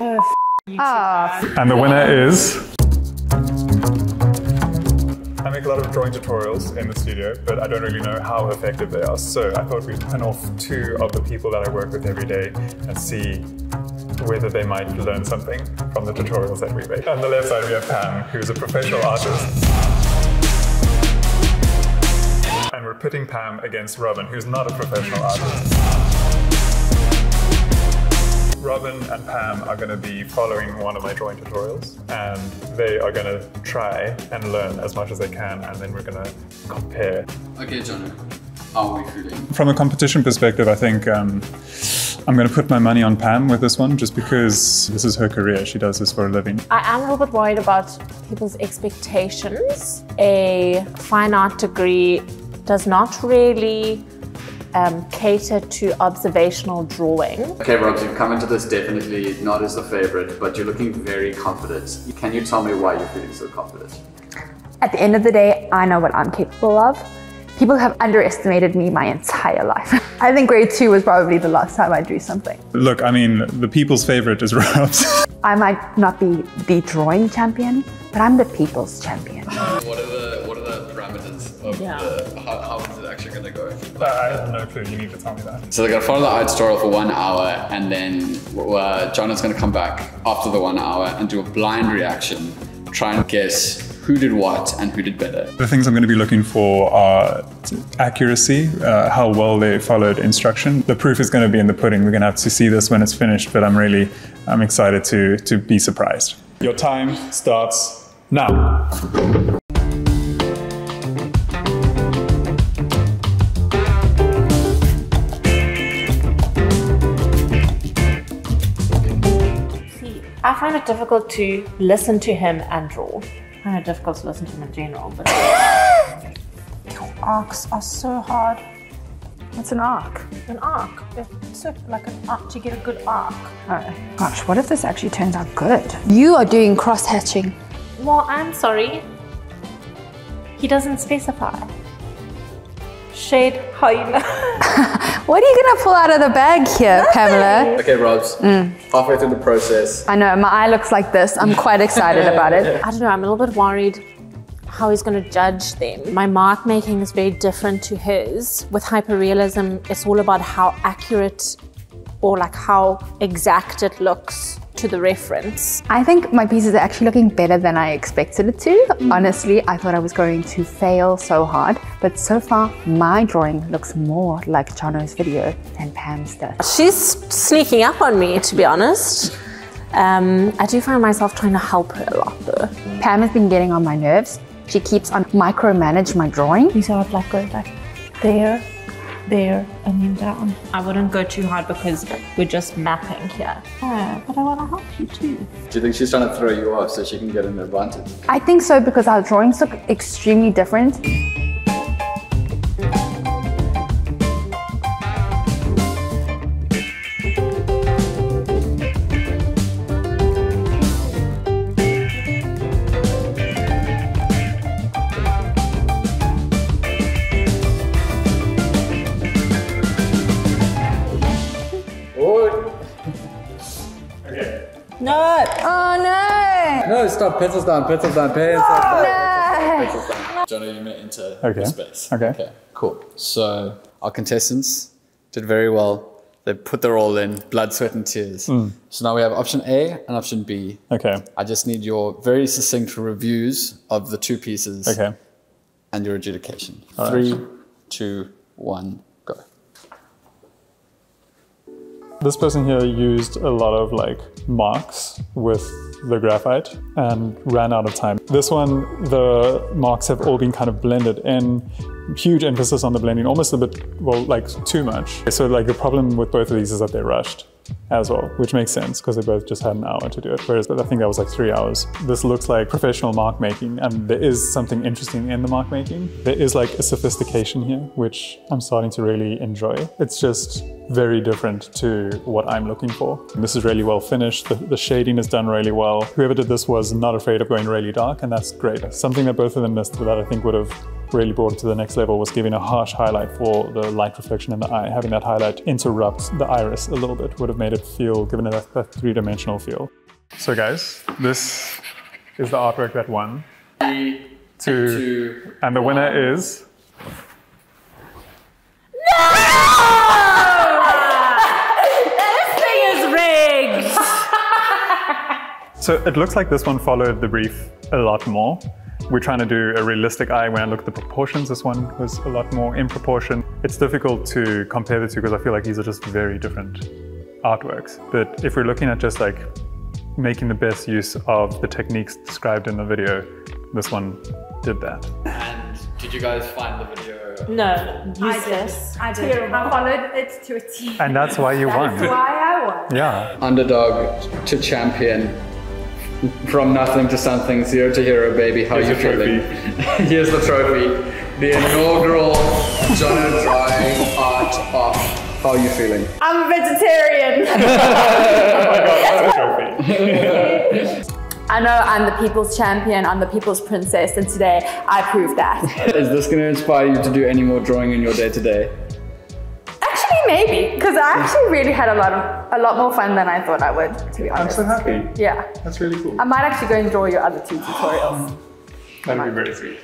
Oh, you too. And the winner is... I make a lot of drawing tutorials in the studio, but I don't really know how effective they are. So I thought we'd turn off two of the people that I work with every day and see whether they might learn something from the tutorials that we make. On the left side, we have Pam, who's a professional artist. And we're pitting Pam against Robin, who's not a professional artist. Robin and Pam are going to be following one of my drawing tutorials, and they are going to try and learn as much as they can, and then we're going to compare. Okay, Jono, are we feeling? From a competition perspective, I think I'm going to put my money on Pam with this one, just because this is her career. She does this for a living. I am a little bit worried about people's expectations. A fine art degree does not really cater to observational drawing. Okay, Rob, you've come into this definitely not as the favorite, but you're looking very confident. Can you tell me why you're feeling so confident? At the end of the day, I know what I'm capable of. People have underestimated me my entire life. I think grade 2 was probably the last time I drew something. Look, I mean, the people's favorite is Rob's. I might not be the drawing champion, but I'm the people's champion. What are the parameters of the, how is it actually going to go? I have no clue, you need to tell me that. So they're going to follow the art tutorial for 1 hour, and then Jono's going to come back after the 1 hour and do a blind reaction, try and guess who did what and who did better. The things I'm going to be looking for are accuracy, how well they followed instruction. The proof is going to be in the pudding. We're going to have to see this when it's finished, but I'm excited to be surprised. Your time starts now. See, I find it difficult to listen to him and draw. Kind of difficult to listen to them in general, but your arcs are so hard. What's an arc? An arc. It's sort of like an arc to get a good arc. Oh gosh, what if this actually turns out good? You are doing cross hatching. Well, I'm sorry. He doesn't specify. Shade, how you know? What are you gonna pull out of the bag here, Pamela? Okay, Robs, halfway through the process. I know, my eye looks like this. I'm quite excited about it. I don't know, I'm a little bit worried how he's gonna judge them. My mark making is very different to his. With hyperrealism, it's all about how accurate or like how exact it looks to the reference. I think my piece is actually looking better than I expected it to. Honestly, I thought I was going to fail so hard, but so far my drawing looks more like Jono's video than Pam's does. She's sneaking up on me, to be honest. I do find myself trying to help her a lot though. Pam has been getting on my nerves. She keeps on micromanaging my drawing. These are like there, there, and then down. I wouldn't go too hard because we're just mapping here. Oh, but I want to help you too. Do you think she's trying to throw you off so she can get an advantage? I think so, because our drawings look extremely different. No! Oh no! No, stop, pencils down, pencils down, pencils down. No! Pencils down. Jono, you may enter the space. Okay, cool. So, our contestants did very well. They put their all in, blood, sweat, and tears. So now we have option A and option B. Okay. I just need your very succinct reviews of the two pieces. Okay. And your adjudication. All 3, 2, 1. Go. This person here used a lot of marks with the graphite and ran out of time. This one, the marks have all been kind of blended in. Huge emphasis on the blending, almost a bit, well, too much. So the problem with both of these is that they're rushed as well, which makes sense because they both just had an hour to do it. Whereas I think that was 3 hours. This looks like professional mark making, and there is something interesting in the mark making. There is a sophistication here, which I'm starting to really enjoy. It's just very different to what I'm looking for. And this is really well finished. The shading is done really well. Whoever did this was not afraid of going really dark, and that's great. Something that both of them missed that I think would have really brought it to the next level was giving a harsh highlight for the light reflection in the eye. Having that highlight interrupt the iris a little bit would have made it feel, given it that three-dimensional feel. So guys, this is the artwork that won. Two, and the winner is... So it looks like this one followed the brief a lot more. We're trying to do a realistic eye. When I look at the proportions, this one was a lot more in proportion. It's difficult to compare the two because I feel like these are just very different artworks. But if we're looking at just like making the best use of the techniques described in the video, this one did that. And did you guys find the video? No, I did. I followed it to a T. And that's why you won. That's why I won. Yeah. Underdog to champion. From nothing to something, zero to hero, baby. How are you feeling? Here's the trophy. The inaugural Jono Dry Art Off. How are you feeling? I'm a vegetarian. Oh my god, that's a trophy. I know I'm the people's champion, I'm the people's princess, and today I proved that. Is this going to inspire you to do any more drawing in your day-to-day? Maybe, because I actually really had a lot more fun than I thought I would, to be honest. I'm so happy. Yeah. That's really cool. I might actually go and draw your other two tutorials. That'd be very sweet.